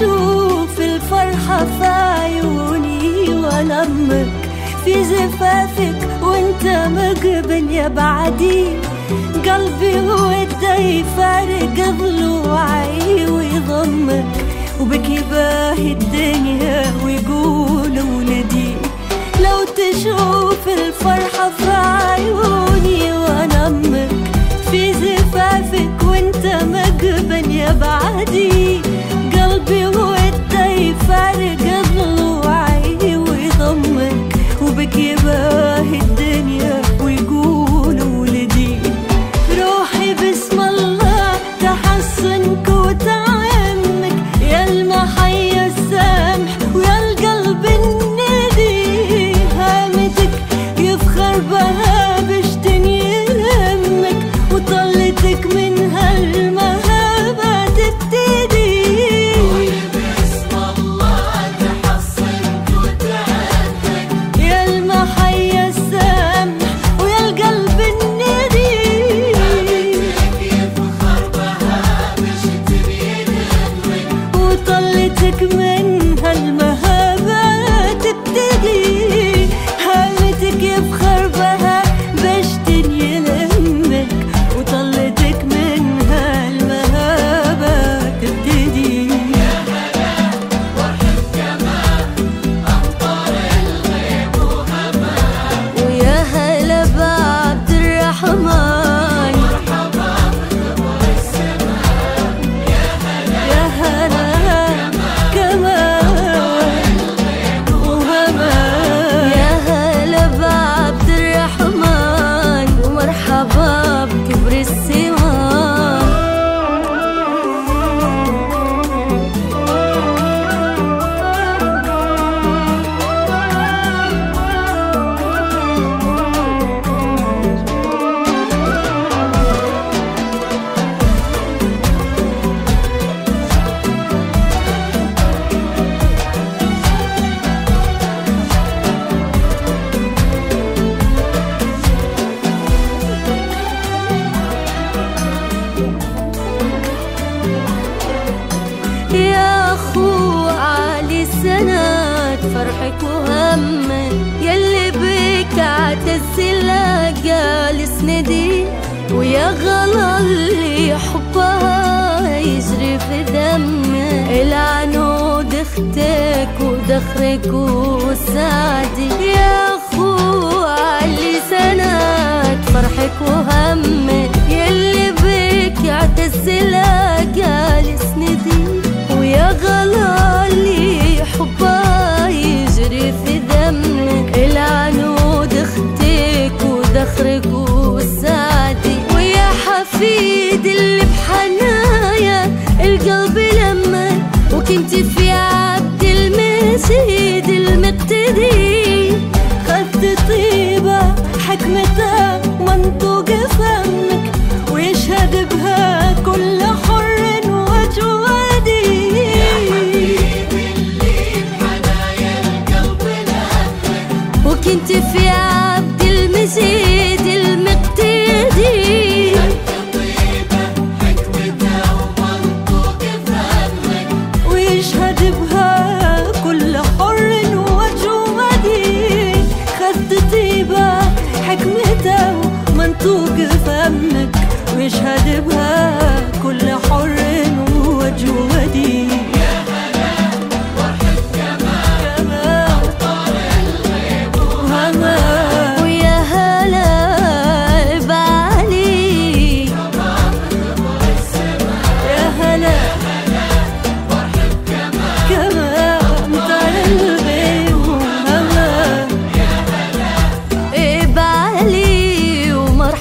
أشوف الفرحة في عيوني وألمك في زفافك وأنت مقبل يا بعدي، قلبي وده يفارق ضلوعي ويضمك وبكي باهي الدنيا ويقول ولدي لو تشوف الفرحة في عيوني وألمك في زفافك وأنت مقبل يا بعدي، قلبي وده يفارق ضلوعي ويضمك وبكي باهي الدنيا ويقول ولدي روحي بسم الله تحصنك وتعمك يا المحيا السامح ويا القلب الندي، هامتك يفخر بها بشتن يرمك وطلتك من هالمهام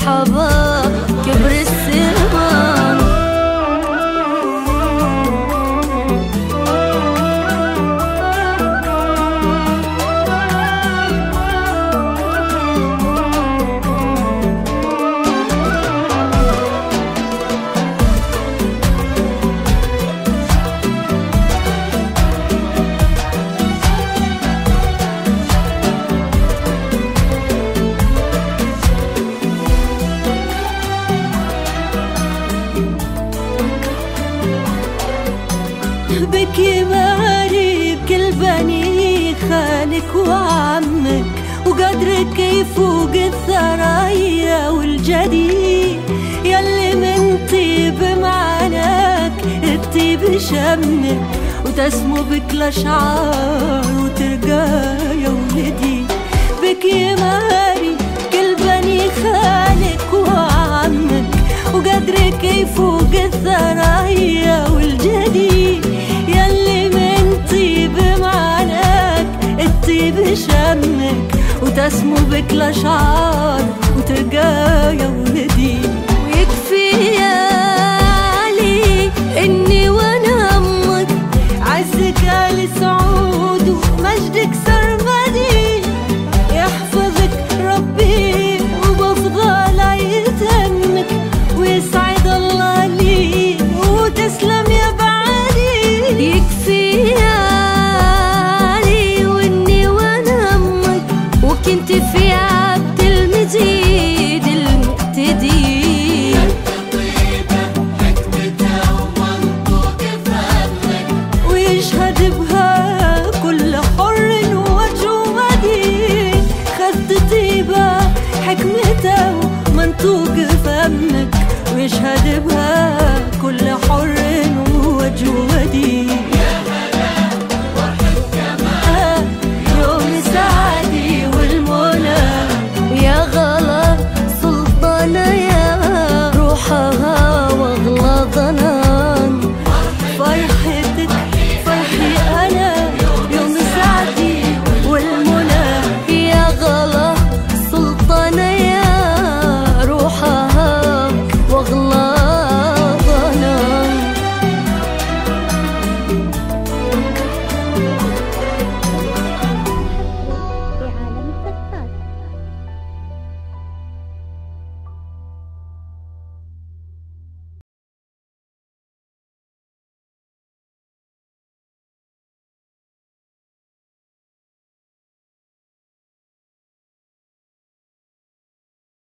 حبا لك يبارك كل بني خالك وعمك، وقدرك يفوق الثرايا والجديد. ياللي من طيب معناك الطيب شمك، وتسمو بك الأشعار وترجى يا ولدي. بك يبارك كل بني خالك وعمك، وقدرك يفوق الثرايا والجديد. ياللي من طيب معناك الطيب شمك، وتسمو بك الأشعار وترجى يا ولدي. ويكفي يا علي إني وأنا أمك، عزك علي سعود ومجدك سرمدي. يحفظك ربي وبفضل يتمك، ويسعد الله لي وتسلم يا بعدي. يكفي يا علي وإني وأنا أمك، وكنت في عبد المجيد المقتدي.